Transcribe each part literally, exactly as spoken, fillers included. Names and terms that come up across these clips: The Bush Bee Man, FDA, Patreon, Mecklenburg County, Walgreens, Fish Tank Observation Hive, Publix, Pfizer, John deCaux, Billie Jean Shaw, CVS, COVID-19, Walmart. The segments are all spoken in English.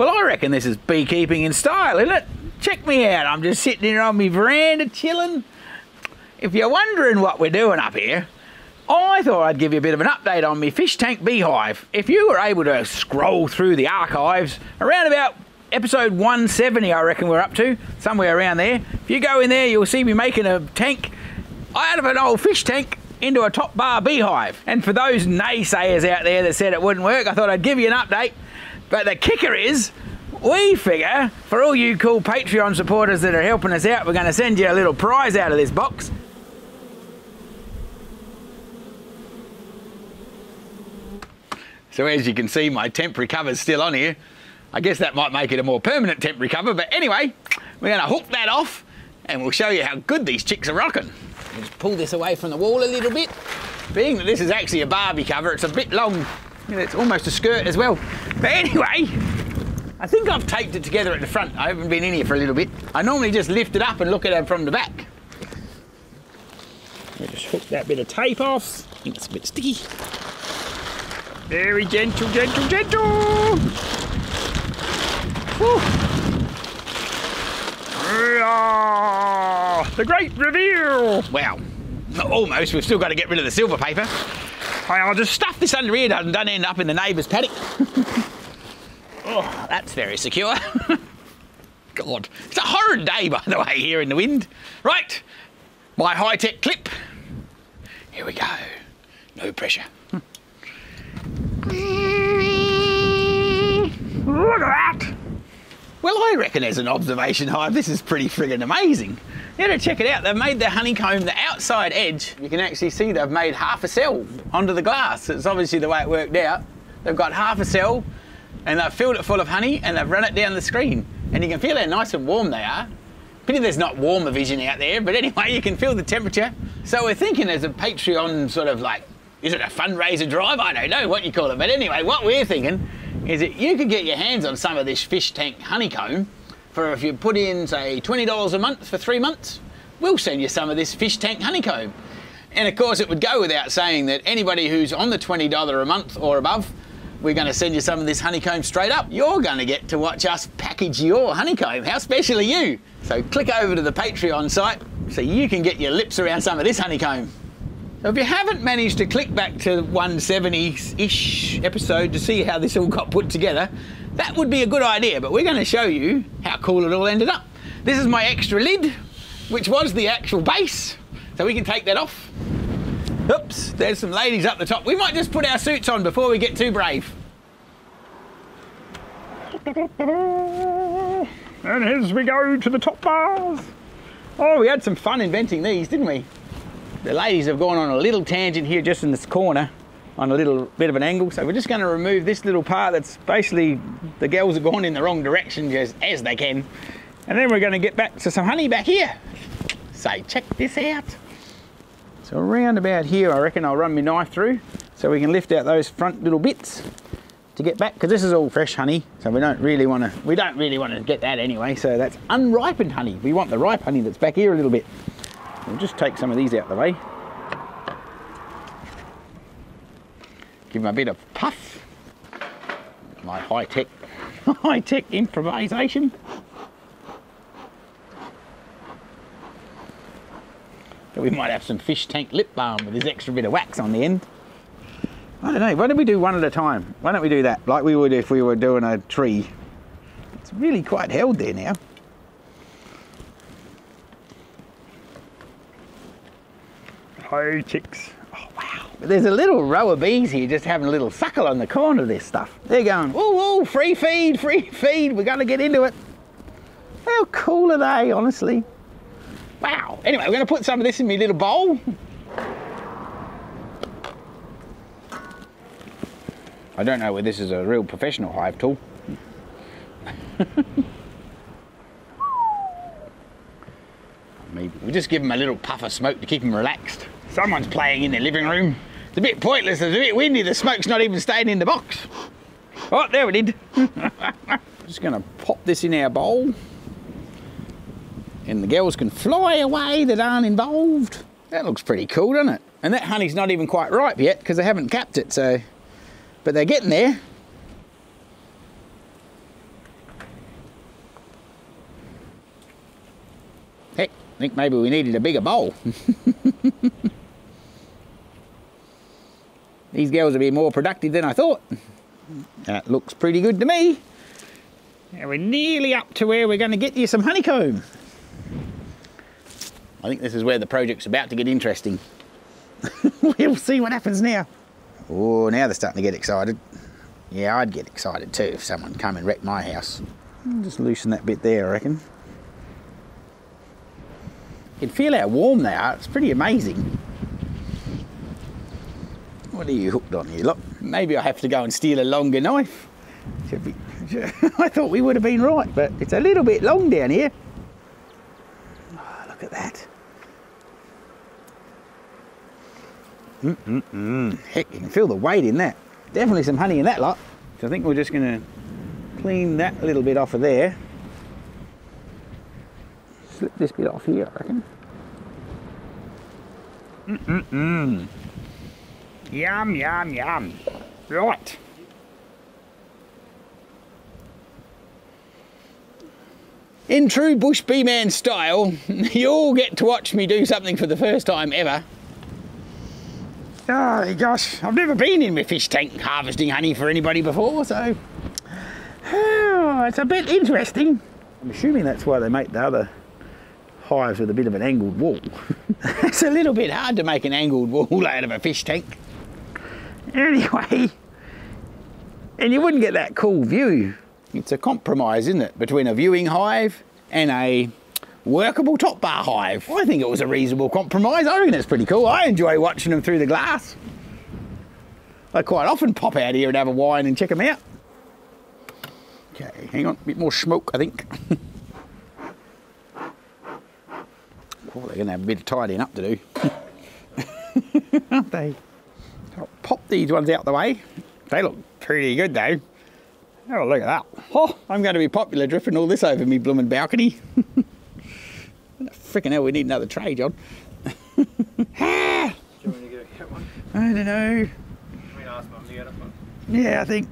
Well, I reckon this is beekeeping in style, isn't it? Check me out, I'm just sitting here on my veranda chilling. If you're wondering what we're doing up here, I thought I'd give you a bit of an update on my fish tank beehive. If you were able to scroll through the archives, around about episode one seventy, I reckon we're up to, somewhere around there. If you go in there, you'll see me making a tank out of an old fish tank into a top bar beehive. And for those naysayers out there that said it wouldn't work, I thought I'd give you an update. But the kicker is, we figure, for all you cool Patreon supporters that are helping us out, we're going to send you a little prize out of this box. So as you can see, my temporary cover's still on here. I guess that might make it a more permanent temporary cover, but anyway, we're going to hook that off and we'll show you how good these chicks are rocking. Just pull this away from the wall a little bit. Being that this is actually a Barbie cover, it's a bit long. It's almost a skirt as well. But anyway, I think I've taped it together at the front. I haven't been in here for a little bit. I normally just lift it up and look at it from the back. We'll just hook that bit of tape off. I think it's a bit sticky. Very gentle, gentle, gentle. Woo. The great reveal. Wow, almost. We've still got to get rid of the silver paper. I'll just stuff this under here and don't end up in the neighbour's paddock. Oh, that's very secure. God, it's a horrid day, by the way, here in the wind. Right, my high-tech clip. Here we go. No pressure. Look at that! Well, I reckon as an observation hive, this is pretty friggin' amazing. You gotta check it out. They've made the honeycomb, the outside edge. You can actually see they've made half a cell onto the glass. It's obviously the way it worked out. They've got half a cell and they've filled it full of honey and they've run it down the screen. And you can feel how nice and warm they are. Pity there's not warmer vision out there, but anyway, you can feel the temperature. So we're thinking as a Patreon sort of like, is it a fundraiser drive? I don't know what you call it. But anyway, what we're thinking is that you could get your hands on some of this fish tank honeycomb for if you put in, say, twenty dollars a month for three months, we'll send you some of this fish tank honeycomb. And of course, it would go without saying that anybody who's on the twenty dollars a month or above, we're going to send you some of this honeycomb straight up. You're going to get to watch us package your honeycomb. How special are you? So click over to the Patreon site so you can get your lips around some of this honeycomb. So if you haven't managed to click back to one seventy-ish episode to see how this all got put together, that would be a good idea, but we're going to show you how cool it all ended up. This is my extra lid, which was the actual base, so we can take that off. Oops, there's some ladies up the top. We might just put our suits on before we get too brave. And as we go to the top bars. Oh, we had some fun inventing these, didn't we? The ladies have gone on a little tangent here just in this corner on a little bit of an angle. So we're just going to remove this little part that's basically the girls have gone in the wrong direction just as they can. And then we're going to get back to some honey back here. So check this out. So around about here, I reckon I'll run my knife through so we can lift out those front little bits to get back, because this is all fresh honey. So we don't really want to, we don't really want to get that anyway. So that's unripened honey. We want the ripe honey that's back here a little bit. We'll just take some of these out of the way. Give them a bit of puff. My high-tech, high-tech improvisation. So we might have some fish tank lip balm with this extra bit of wax on the end. I don't know, why don't we do one at a time? Why don't we do that, like we would if we were doing a tree? It's really quite held there now. Oh, chicks. Oh, wow. There's a little row of bees here just having a little suckle on the corner of this stuff. They're going, ooh, ooh, free feed, free feed. We're going to get into it. How cool are they, honestly? Wow. Anyway, we're going to put some of this in my little bowl. I don't know whether this is a real professional hive tool. Maybe we just give them a little puff of smoke to keep them relaxed. Someone's playing in their living room. It's a bit pointless, it's a bit windy, the smoke's not even staying in the box. Oh, there we did. Just gonna pop this in our bowl. And the girls can fly away that aren't involved. That looks pretty cool, doesn't it? And that honey's not even quite ripe yet because they haven't capped it, so. But they're getting there. Heck, I think maybe we needed a bigger bowl. These girls will be more productive than I thought. That looks pretty good to me. Now we're nearly up to where we're going to get you some honeycomb. I think this is where the project's about to get interesting. We'll see what happens now. Oh, now they're starting to get excited. Yeah, I'd get excited too if someone come and wrecked my house. I'll just loosen that bit there, I reckon. You can feel how warm they are. It's pretty amazing. What are you hooked on here, look? Maybe I have to go and steal a longer knife. Should be, should, I thought we would have been right, but it's a little bit long down here. Oh, look at that. Mm-mm-mm. Heck, you can feel the weight in that. Definitely some honey in that lot. So I think we're just going to clean that little bit off of there. Slip this bit off here, I reckon. Mm-mm-mm. Yum, yum, yum. Right. In true Bush Bee Man style, you all get to watch me do something for the first time ever. Oh gosh, I've never been in my fish tank harvesting honey for anybody before, so oh, it's a bit interesting. I'm assuming that's why they make the other hives with a bit of an angled wall. It's a little bit hard to make an angled wall out of a fish tank. Anyway, and you wouldn't get that cool view. It's a compromise, isn't it, between a viewing hive and a workable top bar hive. I think it was a reasonable compromise. I reckon it's pretty cool. I enjoy watching them through the glass. I quite often pop out here and have a wine and check them out. Okay, hang on, a bit more smoke, I think. Oh, they're gonna have a bit of tidying up to do. Aren't they? I'll pop these ones out the way. They look pretty good though. Oh, look at that. Oh, I'm gonna be popular dripping all this over me bloomin' balcony. Freaking hell, we need another tray, John. Do you want me to go get one? I don't know. I mean, ask Mum to get us one. Yeah, I think.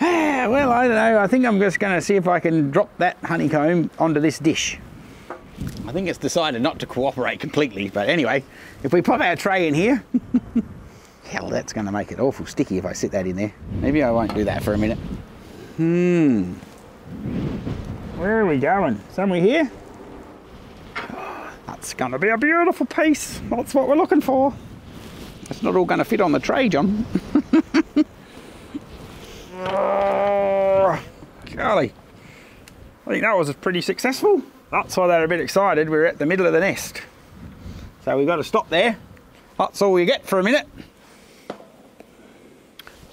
Ah, well, I don't know. I think I'm just going to see if I can drop that honeycomb onto this dish. I think it's decided not to cooperate completely, but anyway, if we pop our tray in here. Hell, that's going to make it awful sticky if I sit that in there. Maybe I won't do that for a minute. Hmm. Where are we going? Somewhere here? Oh, that's going to be a beautiful piece. That's what we're looking for. It's not all going to fit on the tray, John. Oh, golly. I think that was pretty successful. That's why they're a bit excited. We're at the middle of the nest. So we've got to stop there. That's all we get for a minute.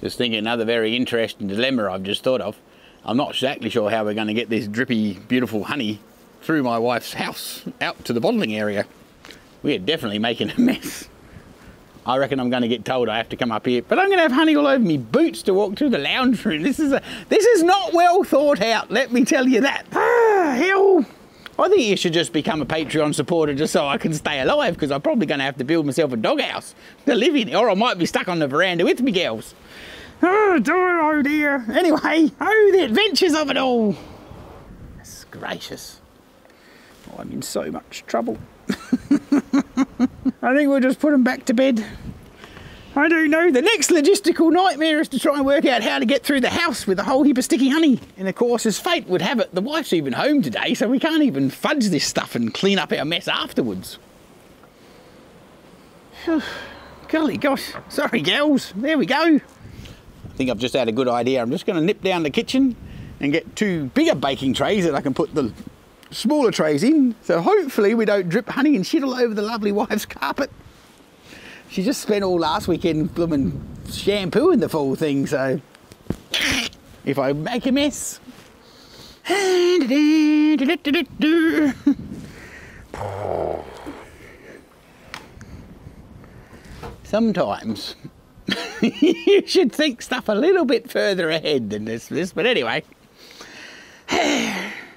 Just thinking another very interesting dilemma I've just thought of. I'm not exactly sure how we're going to get this drippy, beautiful honey through my wife's house out to the bottling area. We're definitely making a mess. I reckon I'm going to get told I have to come up here, but I'm going to have honey all over me boots to walk through the lounge room. This is a, this is not well thought out, let me tell you that. Ah, hell. I think you should just become a Patreon supporter just so I can stay alive, because I'm probably going to have to build myself a doghouse to live in, or I might be stuck on the veranda with me girls. Oh dear, oh dear. Anyway, oh, the adventures of it all. That's gracious. Oh, I'm in so much trouble. I think we'll just put them back to bed. I don't know, the next logistical nightmare is to try and work out how to get through the house with a whole heap of sticky honey. And of course, as fate would have it, the wife's even home today, so we can't even fudge this stuff and clean up our mess afterwards. Golly gosh, sorry girls, there we go. I think I've just had a good idea. I'm just gonna nip down the kitchen and get two bigger baking trays that I can put the smaller trays in, so hopefully we don't drip honey and shit all over the lovely wife's carpet. She just spent all last weekend blooming shampooing the full thing, so if I make a mess. Sometimes you should think stuff a little bit further ahead than this, this but anyway.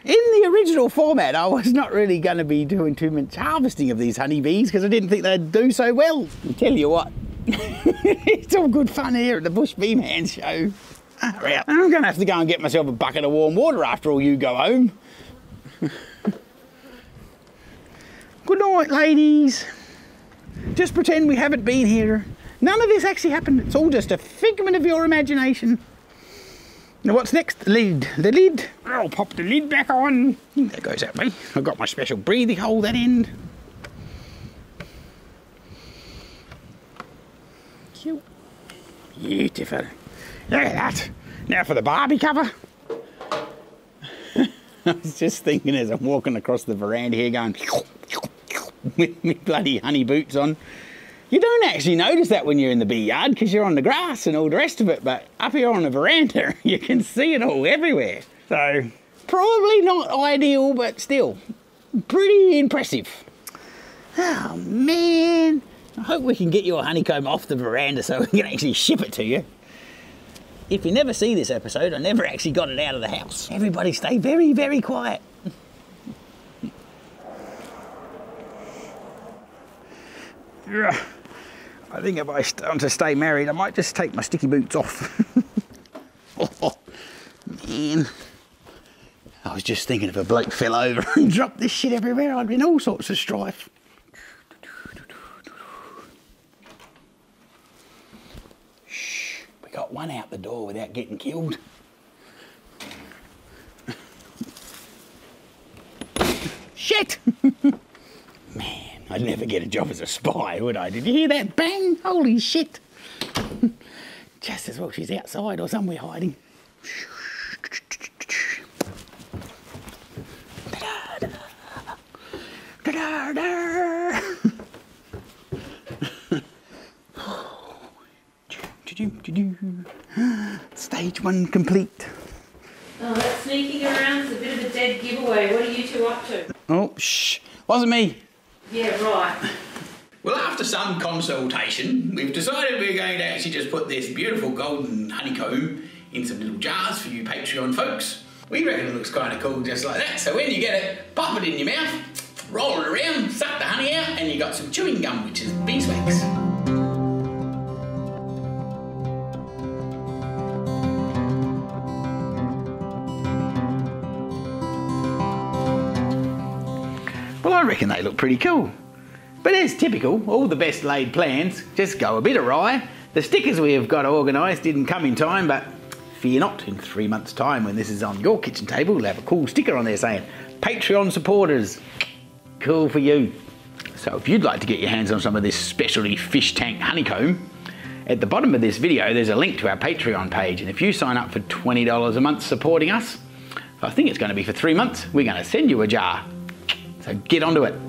In the original format, I was not really going to be doing too much harvesting of these honeybees because I didn't think they'd do so well. I tell you what, It's all good fun here at the Bush Bee Man show. Hurry up. I'm going to have to go and get myself a bucket of warm water after all you go home. Good night, ladies. Just pretend we haven't been here. None of this actually happened. It's all just a figment of your imagination. Now what's next? The lid. The lid. I'll pop the lid back on. There goes that way. I've got my special breathing hole that end. Cute. Beautiful. Look at that. Now for the Barbie cover. I was just thinking as I'm walking across the veranda here going with me bloody honey boots on. You don't actually notice that when you're in the bee yard because you're on the grass and all the rest of it, but up here on the veranda, you can see it all everywhere. So, probably not ideal, but still, pretty impressive. Oh man, I hope we can get your honeycomb off the veranda so we can actually ship it to you. If you never see this episode, I never actually got it out of the house. Everybody stay very, very quiet. Yeah. I think if I want to stay married, I might just take my sticky boots off. Oh, man. I was just thinking if a bloke fell over and dropped this shit everywhere, I'd be in all sorts of strife. Shh, we got one out the door without getting killed. Shit! Man. I'd never get a job as a spy, would I? Did you hear that bang? Holy shit. Just as well she's outside or somewhere hiding. Stage one complete. Oh, that sneaking around is a bit of a dead giveaway. What are you two up to? Oh, shh. Wasn't me. Yeah, right. Well, after some consultation, we've decided we're going to actually just put this beautiful golden honeycomb in some little jars for you Patreon folks. We reckon it looks kind of cool just like that, so when you get it, pop it in your mouth, roll it around, suck the honey out, and you got some chewing gum, which is beeswax. I reckon they look pretty cool. But as typical, all the best laid plans just go a bit awry. The stickers we have got organised didn't come in time, but fear not, in three months' time when this is on your kitchen table, we'll have a cool sticker on there saying, Patreon supporters, cool for you. So if you'd like to get your hands on some of this specialty fish tank honeycomb, at the bottom of this video there's a link to our Patreon page, and if you sign up for twenty dollars a month supporting us, I think it's going to be for three months, we're going to send you a jar. So get onto it.